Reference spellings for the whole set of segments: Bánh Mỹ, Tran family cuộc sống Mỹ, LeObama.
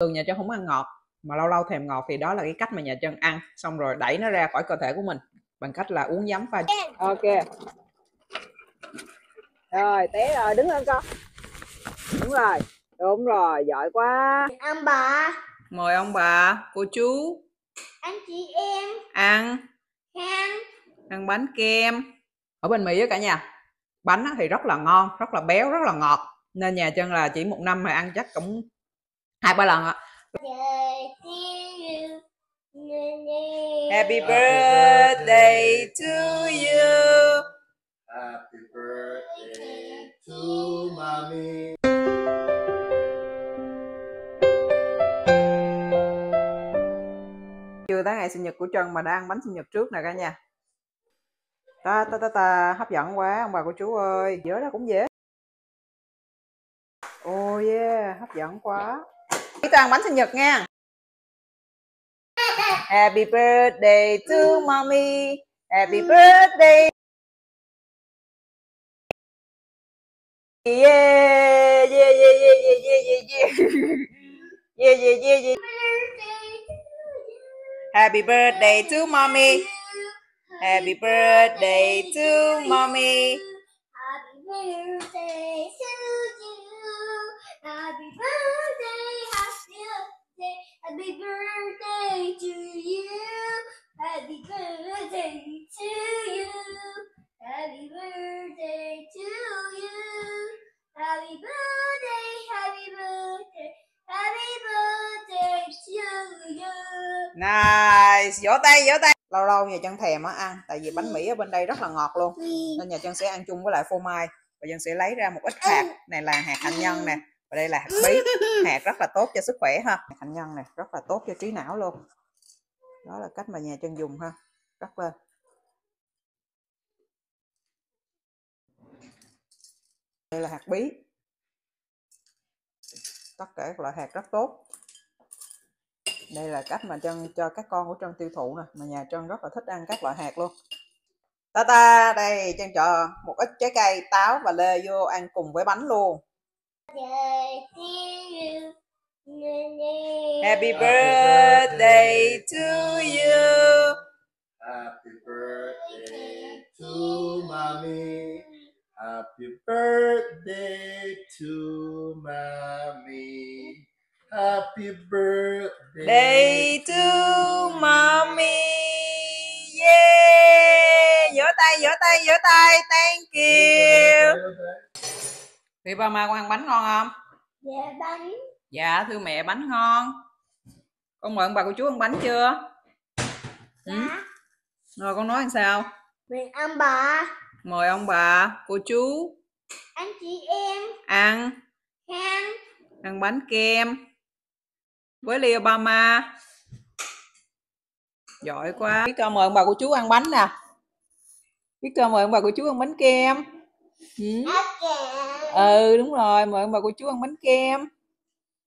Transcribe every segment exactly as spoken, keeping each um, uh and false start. Thường nhà Trân không ăn ngọt, mà lâu lâu thèm ngọt thì đó là cái cách mà nhà Trân ăn, xong rồi đẩy nó ra khỏi cơ thể của mình bằng cách là uống giấm pha. Ok. Rồi, té rồi, đứng lên con. Đúng rồi, đúng rồi, giỏi quá. Ông bà. Mời ông bà, cô chú. Anh chị em. Ăn. Ăn. Ăn bánh kem. Ở bên Mỹ á cả nhà, bánh thì rất là ngon, rất là béo, rất là ngọt. Nên nhà Trân là chỉ một năm mà ăn chắc cũng hai ba lần ạ. Happy birthday to you. Happy birthday to mommy. Chưa tới ngày sinh nhật của Trân mà đã ăn bánh sinh nhật trước nè cả nhà. Ta ta ta ta, hấp dẫn quá ông bà cô chú ơi. Dễ đó cũng dễ. Oh yeah, hấp dẫn quá. Chúng ta ăn bánh sinh nhật nha. Happy birthday to mommy. Happy birthday. Yeah, yeah, yeah, yeah, yeah, yeah, yeah. Yeah, yeah, yeah, yeah. Happy birthday to mommy. Happy birthday to mommy. Happy birthday to you. Happy birthday, happy birthday, happy birthday to you. Happy birthday to you. Happy birthday to you. Happy birthday, happy birthday, happy birthday to you. Nice, vỗ tay, vỗ tay. Lâu lâu nhà Trân thèm á ăn, tại vì bánh Mỹ ở bên đây rất là ngọt luôn, nên nhà Trân sẽ ăn chung với lại phô mai. Và Trân sẽ lấy ra một ít hạt, này là hạt hạnh nhân nè, và đây là hạt bí, hạt rất là tốt cho sức khỏe ha. Hạt hạnh nhân này rất là tốt cho trí não luôn. Đó là cách mà nhà Trân dùng ha, rất lên. Đây là hạt bí, tất cả các loại hạt rất tốt. Đây là cách mà Trân cho các con của Trân tiêu thụ nè, mà nhà Trân rất là thích ăn các loại hạt luôn. Ta ta, đây Trân cho một ít trái cây, táo và lê vô ăn cùng với bánh luôn. Happy birthday to you. Happy birthday to mommy. Happy birthday to mommy. Happy birthday to mommy. Yeah. Vỗ tay, vỗ tay, vỗ tay. Thank you. LeObama con ăn bánh ngon không? Dạ bánh. Dạ thưa mẹ bánh ngon. Con mời ông bà cô chú ăn bánh chưa? Dạ. Ừ? Rồi con nói làm sao? Mình ăn bà. Mời ông bà, cô chú. Anh chị em. Ăn. Ăn. Ăn bánh kem với LeObama. Giỏi quá. Biết cơ mời ông bà cô chú ăn bánh nè. Biết cơ mời ông bà cô chú ăn bánh kem. Ừ. Ừ đúng rồi, mời ông bà cô chú ăn bánh kem.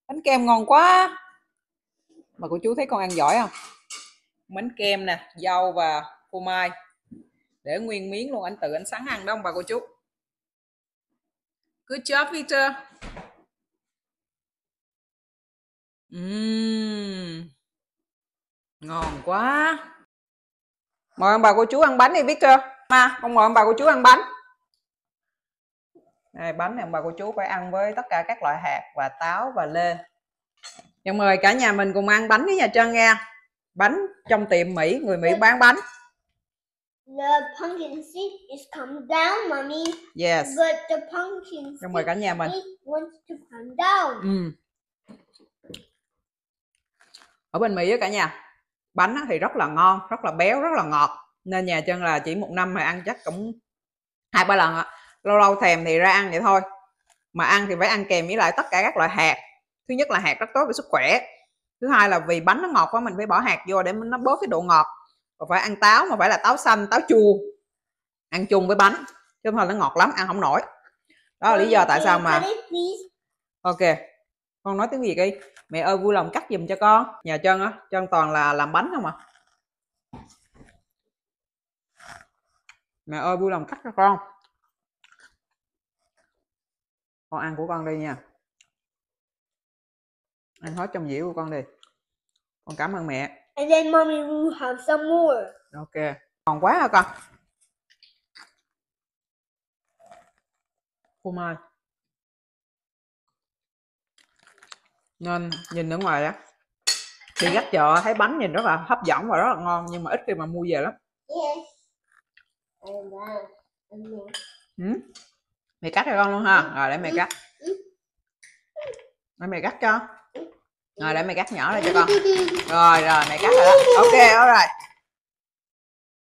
Bánh kem ngon quá. Mà cô chú thấy con ăn giỏi không? Bánh kem nè, dâu và phô mai. Để nguyên miếng luôn, anh tự anh sẵn ăn đó ông bà cô chú. Good job Victor. Uhm, ngon quá. Mời ông bà cô chú ăn bánh đi Victor. Mà con mời ông bà cô chú ăn bánh. Đây, bánh này ông bà cô chú phải ăn với tất cả các loại hạt và táo và lê. Chào mời cả nhà mình cùng ăn bánh với nhà Trân nghe. Bánh trong tiệm Mỹ, người Mỹ bán bánh. The pumpkin seed is come down, mommy. Yes. But the pumpkin seed mời cả nhà mình. Wants to come down. Ừ. Ở bên Mỹ á cả nhà, bánh thì rất là ngon, rất là béo, rất là ngọt. Nên nhà Trân là chỉ một năm mà ăn chắc cũng hai ba lần ạ. Lâu lâu thèm thì ra ăn vậy thôi. Mà ăn thì phải ăn kèm với lại tất cả các loại hạt. Thứ nhất là hạt rất tốt về sức khỏe. Thứ hai là vì bánh nó ngọt quá mình phải bỏ hạt vô để nó bớt cái độ ngọt. Và phải ăn táo mà phải là táo xanh, táo chua. Ăn chung với bánh. Chứ thôi nó ngọt lắm, ăn không nổi. Đó là lý do tại sao mà... Ok. Con nói tiếng Việt đi. Mẹ ơi vui lòng cắt giùm cho con. Nhà Trân á, Trân toàn là làm bánh không à. Mẹ ơi vui lòng cắt cho con. Con ăn của con đi nha. Ăn hết trong dĩa của con đi. Con cảm ơn mẹ. And then mommy will have some more. Ok. Còn quá hả con? Phô mai. Nên nhìn ở ngoài á, đi gắt chợ thấy bánh nhìn rất là hấp dẫn và rất là ngon, nhưng mà ít khi mà mua về lắm. Yes. Ừ. Mẹ cắt cho con luôn ha. Rồi để mẹ cắt. Để mẹ cắt cho. Rồi để mẹ cắt nhỏ ra cho con. Rồi rồi mẹ cắt rồi đó. Ok all right.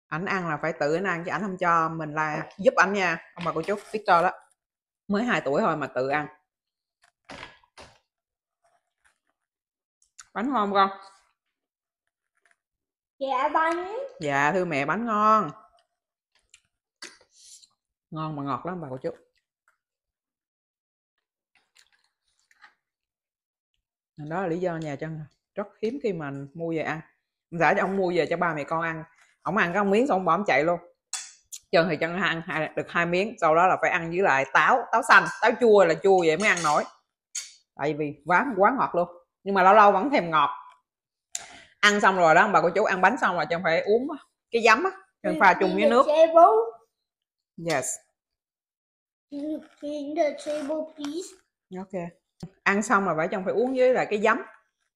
Ảnh ăn là phải tự ảnh ăn chứ ảnh không cho mình là giúp ảnh nha. Ông bà cô chú Victor đó. Mới hai tuổi thôi mà tự ăn. Bánh ngon không? Dạ bánh. Dạ thưa mẹ bánh ngon. Ngon mà ngọt lắm bà cô chú. Đó là lý do nhà Trân rất hiếm khi mà mua về ăn. Giả cho ông mua về cho ba mẹ con ăn, ông ăn có một miếng xong ông bỏ ông chạy luôn. Trân thì Trân ăn được hai miếng, sau đó là phải ăn với lại táo, táo xanh, táo chua là chua vậy mới ăn nổi. Tại vì quá quá ngọt luôn. Nhưng mà lâu lâu vẫn thèm ngọt. Ăn xong rồi đó bà cô chú, ăn bánh xong rồi Trân phải uống cái giấm á, Trân pha chung với nước. Yes. Clean the table please. Ok. Ăn xong là phải Trân phải uống với là cái giấm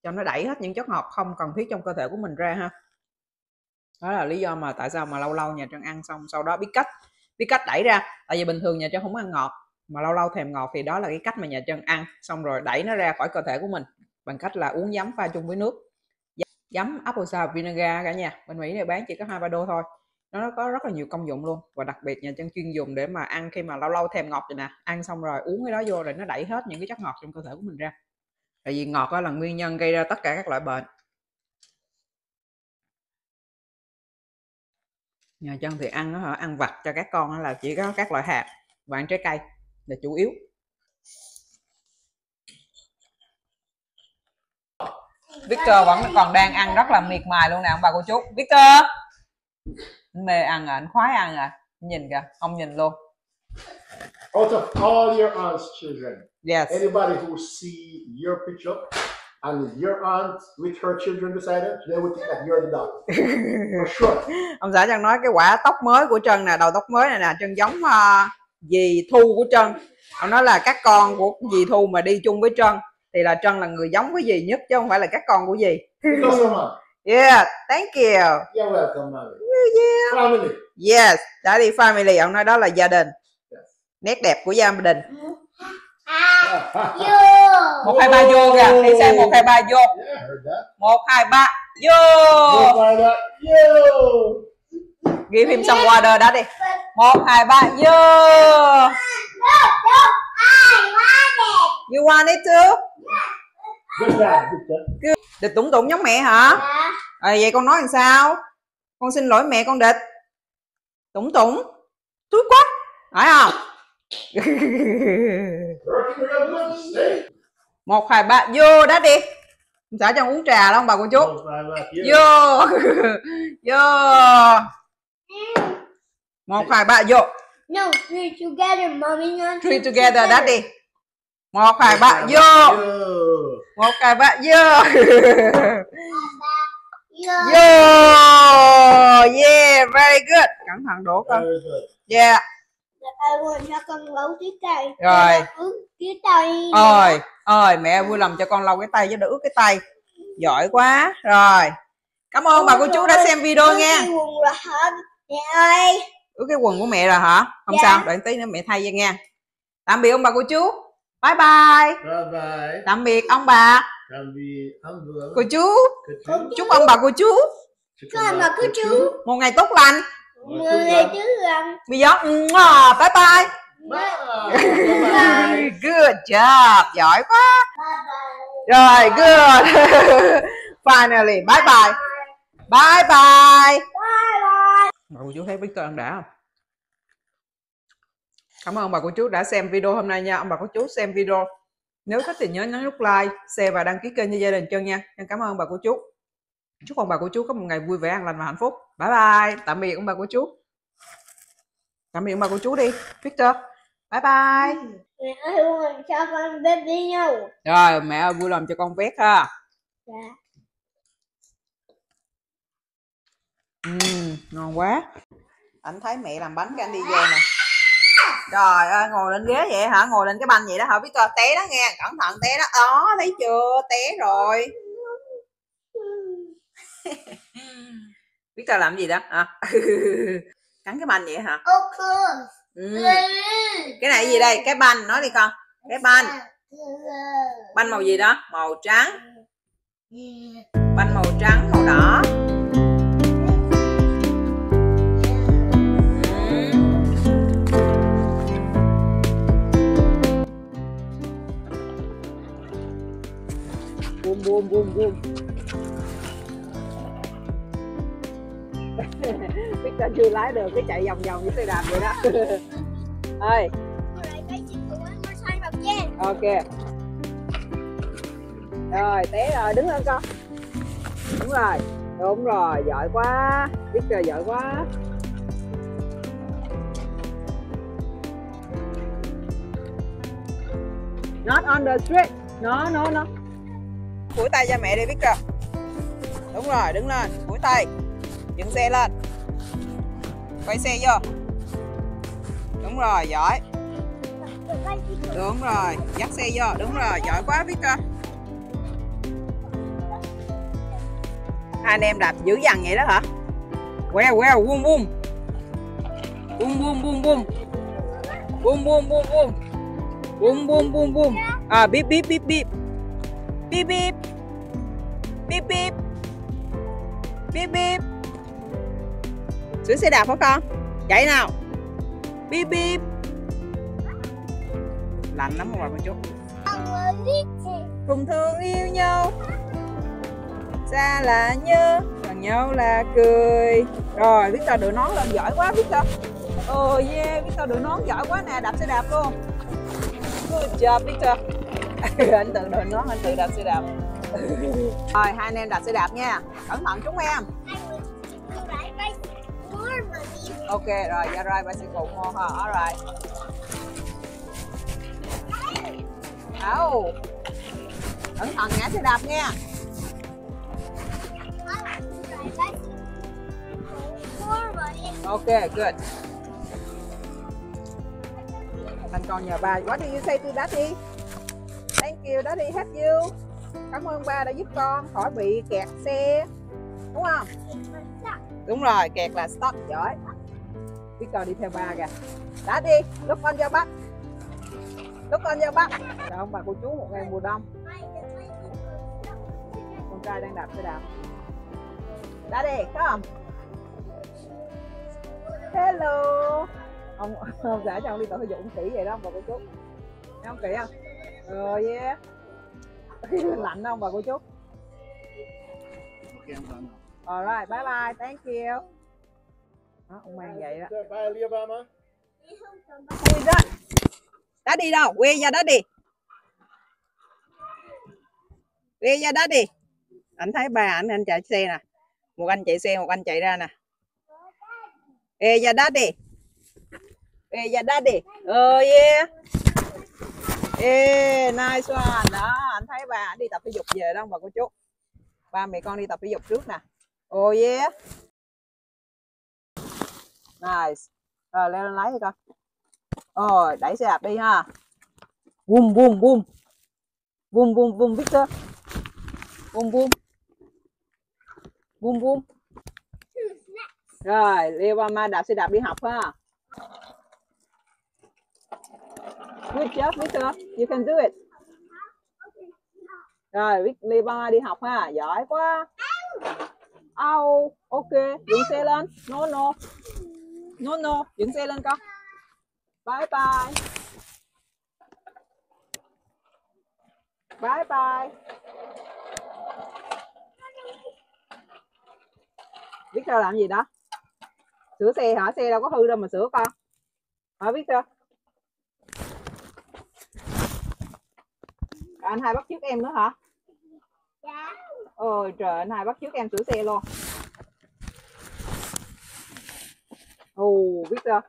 cho nó đẩy hết những chất ngọt không cần thiết trong cơ thể của mình ra ha. Đó là lý do mà tại sao mà lâu lâu nhà Trân ăn xong sau đó biết cách biết cách đẩy ra. Tại vì bình thường nhà Trân không ăn ngọt, mà lâu lâu thèm ngọt thì đó là cái cách mà nhà Trân ăn xong rồi đẩy nó ra khỏi cơ thể của mình bằng cách là uống giấm pha chung với nước. Giấm apple cider vinegar cả nhà, bên Mỹ này bán chỉ có hai ba đô thôi. Nó có rất là nhiều công dụng luôn, và đặc biệt nhà Trân chuyên dùng để mà ăn khi mà lâu lâu thèm ngọt rồi nè, ăn xong rồi uống cái đó vô rồi nó đẩy hết những cái chất ngọt trong cơ thể của mình ra. Tại vì ngọt đó là nguyên nhân gây ra tất cả các loại bệnh. Nhà Trân thì ăn đó, ăn vặt cho các con là chỉ có các loại hạt và ăn trái cây là chủ yếu. Victor vẫn còn đang ăn rất là miệt mài luôn nè ông bà cô chú. Victor mê ăn à, anh khoái ăn à, nhìn kìa, không nhìn luôn. Out of all your aunt's children, yes. Anybody who see your picture and your aunt with her children beside her, they would think that you're the dog. For sure. Ông xã Trân nói cái quả tóc mới của Trân nè, đầu tóc mới này nè, Trân giống uh, dì Thu của Trân. Ông nói là các con của dì Thu mà đi chung với Trân thì là Trân là người giống với dì nhất chứ không phải là các con của dì. Yeah, thank you. You're welcome, mommy. Yeah. Family. Yes, đã đi family, ông nói đó là gia đình. Yes. Nét đẹp của gia đình. Một hai ba vô kìa, đi xem một hai ba vô. Một hai ba vô. Give him some water đã đi. Một hai ba vô. You want it too? Good. Địch Tủng Tủng giống mẹ hả? Dạ. À, vậy con nói làm sao? Con xin lỗi mẹ con Địch. Tủng Tủng túi quá phải không? Một hai ba vô đã đi. Xã Trân uống trà đâu bà cô chú? Vô vô. Một hai ba vô. No, three together, mommy. Three together đã đi. Một hai ba vô. Một hai ba vô. Yo, yeah, very good. Cẩn thận đổ con. Yeah. Con lau cái tay. Rồi. Cái tay. Rồi, ơi mẹ vui lòng cho con lau cái tay chứ đừng ướt cái tay. Giỏi quá. Rồi. Cảm ơn bà cô chú đã xem video nha. Mẹ ơi. Ướt cái quần của mẹ rồi hả? Không sao, đợi tí nữa mẹ thay cho nha. Tạm biệt ông bà cô chú. Bye bye. Bye bye. Tạm biệt ông bà. Tạm biệt ông bà. Cô chú. Chúc ông bà cô chú. Chúc ông bà cô chú một ngày tốt lành. Một ngày tốt lành. Bây giờ bye bye. Bye bye. Good job. Giỏi quá. Bye bye. Rồi good. Finally. Bye bye. Bye bye. Bye bye. Bà cô chú thấy Victor ăn đã không? Cảm ơn ông bà cô chú đã xem video hôm nay nha. Ông bà cô chú xem video nếu thích thì nhớ nhấn nút like, share và đăng ký kênh cho gia đình Trân nha. Em cảm ơn ông bà cô chú. Chúc ông bà cô chú có một ngày vui vẻ, an lành và hạnh phúc. Bye bye. Tạm biệt ông bà cô chú. Tạm biệt ông bà cô chú đi Victor. Bye bye. Mẹ ơi vui lòng cho con biết đi nhau. Rồi mẹ ơi vui lòng cho con biết ha. Dạ. Uhm, ngon quá. Anh thấy mẹ làm bánh cái anh đi về nè. Trời ơi ngồi lên ghế vậy hả? Ngồi lên cái banh vậy đó hả? Biết coi té đó nghe, cẩn thận té đó. Đó thấy chưa? Té rồi. Biết tao làm gì đó hả? Cắn cái banh vậy hả? Ok. Ừ. Cái này gì đây? Cái banh, nói đi con. Cái banh. Banh màu gì đó? Màu trắng. Banh màu trắng, màu đỏ. Bum bum bum bum. Biết ta chưa lái được cái chạy vòng vòng với xe đạp vậy đó. Ơi. Ok. Rồi té rồi, đứng lên con. Đúng rồi, đúng rồi, giỏi quá. Biết trời giỏi quá. Not on the street. No no no. Phủi tay cho mẹ đi Victor. Đúng rồi, đứng lên, phủi tay. Dựng xe lên. Quay xe vô. Đúng rồi, giỏi. Đúng rồi, dắt xe vô. Đúng rồi, giỏi quá Victor. Hai anh em đạp dữ dằn vậy đó hả? Queo queo, bum bum. Bum bum bum bum. Bum bum bum bum. Bum bum bum bum. À bíp bíp bíp bíp. Bíp bíp. Bíp bíp. Bíp bíp. Sửa xe đạp hả con? Chạy nào. Bíp bíp. Lạnh lắm không bà một chút. Cùng thương yêu nhau. Xa là nhớ. Còn nhau là cười. Rồi biết tao đội nón lên, giỏi quá biết tao. Ồ yeah, biết tao đội nón giỏi quá nè, đạp xe đạp luôn. Good job biết tao. Anh tự đội nón, anh tự đạp xe đạp. Rồi hai anh em đạp xe đạp nha. Cẩn thận chúng em. Ok rồi, yeah, right bicycle more, huh? All right. Ow. Cẩn thận ngã xe đạp nha. Ok, good. Anh con nhờ ba. What do you say to daddy? Thank you, daddy help you. Cảm ơn ba đã giúp con khỏi bị kẹt xe. Đúng không? Đúng rồi, kẹt là stuck, giỏi. Biết con đi theo ba kìa. Đã đi, lúc con vào bắt. Lúc con vào bắt. Chào ông bà cô chú một ngày mùa đông. Con trai đang đạp xe đạp. Đã đi, có không? Hello. Ông ông giả cho ông đi tập thể dục cũng kỹ vậy đó ông bà cô chú. Thấy không kỹ không? Ờ yeah. Lạnh không bà cô chú? Alright, bye bye, thank you. Đó, ông mang vậy đó. Bye LeObama. Ui giời. Đã đi đâu? Quê ra đó đi. Quê ra đó đi. Anh thấy ba anh anh chạy xe nè. Một anh chạy xe, một anh chạy ra nè. Quê ra đó đi. Quê ra đó đi. Oh yeah. Ê, nice one. Đó, anh thấy ba anh đi tập thể dục về đó ông bà cô chú. Ba mẹ con đi tập thể dục trước nè. Oh yeah. Nice. Rồi leo lên lấy đi con. Rồi đẩy xe đạp đi ha. Bum bum bum. Bum bum bum Victor. Bum bum. Bum bum. Rồi LeObama đạp xe đạp đi học ha. Good job Victor. You can do it. Rồi LeObama đi học ha. Giỏi quá. Au. Ok. Dừng xe lên. No no. No no, dựng xe lên con. Bye bye. Bye bye. Biết sao làm gì đó? Sửa xe hả? Xe đâu có hư đâu mà sửa con. Hả biết chưa? Anh hai bắt chước em nữa hả? Dạ. Ôi trời, anh hai bắt chước em sửa xe luôn. Ồ, biết chưa?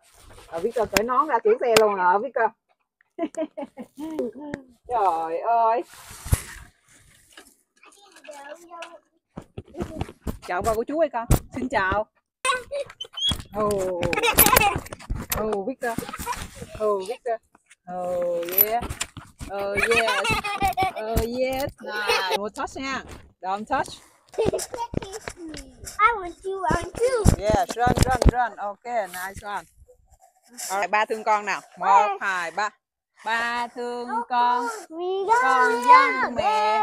Rồi Victor cởi nón ra kiểu xe luôn rồi Victor. Trời ơi. Chào qua của chú ơi con. Xin chào. Oh. Oh Victor. Oh Victor. Oh yeah. Oh yes. Oh yes. Nah, một touch nha. Don't touch. I want you, I want you. Yes, run, run, run. Okay, nice one. Alright, ba thương con nào. Một, hai, ba. Ba thương con, con giống mẹ.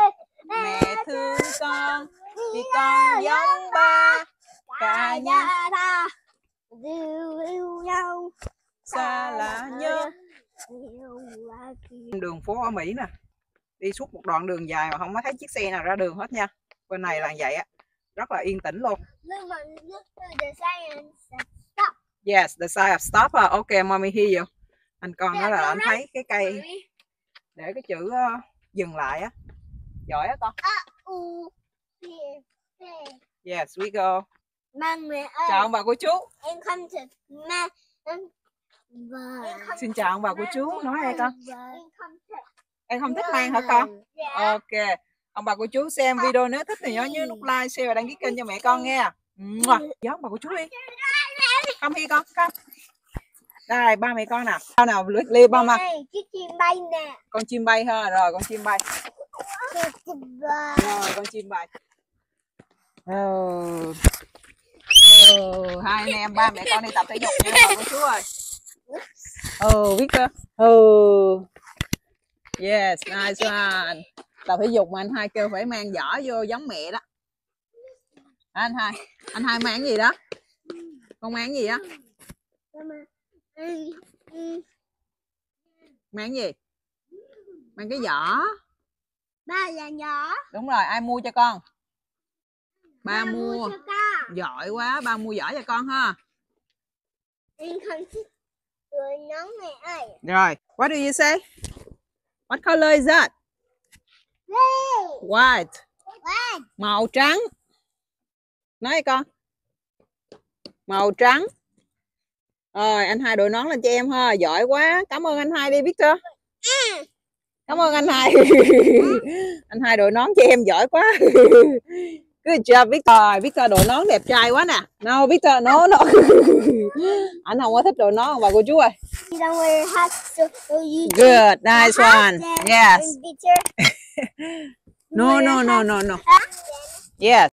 Mẹ thương con, vì con giống ba. Cả nhà ta yêu yêu nhau, xa lạ nhau. Đường phố ở Mỹ nè, đi suốt một đoạn đường dài mà không có thấy chiếc xe nào ra đường hết nha. Bên này là vậy á, rất là yên tĩnh luôn. Yes, the sign of stop. Uh, ok, mommy hear you. Anh con nói là anh thấy cái cây để cái chữ uh, dừng lại á. Giỏi á con. Yes, we go. Chào ông bà cô chú. Em không chịu mà. Xin chào ông bà cô chú. Nói hay con. Em không thích mang hả con? Ok. Ông bà cô chú xem video nếu thích thì nhớ nhớ nút like, share và đăng ký kênh cho mẹ con nghe. Gió bà cô chú đi. Không đi con, không. Đây ba mẹ con nào. Sao nào LeObama. Chiếc chim bay nè. Con chim bay ha, rồi con chim bay. Rồi con chim bay. Oh. Oh, hai anh em ba mẹ con đi tập thể dục nha bà cô chú ơi. Oh, Victor. Oh. Yes, nice one. Tập thể dục mà anh hai kêu phải mang giỏ vô giống mẹ đó. À, anh hai, anh hai mang cái gì đó? Con mang cái gì á? Mang cái gì? Mang cái giỏ. Ba là giỏ. Đúng rồi, ai mua cho con? Ba, ba mua. Mua giỏi quá, ba mua giỏ cho con ha. Rồi, what do you say? What color is that? White. White. Màu trắng. Nói con. Màu trắng. Rồi anh hai đội nón lên cho em ha. Giỏi quá. Cảm ơn anh hai đi Victor. Cảm ơn anh hai. Anh hai đội nón cho em giỏi quá. Good job Victor. Victor đội nón đẹp trai quá nè. No Victor, no no. Anh không có thích đội nón bà cô chú ơi. Good, nice one. Yes. No no no no no. Yes.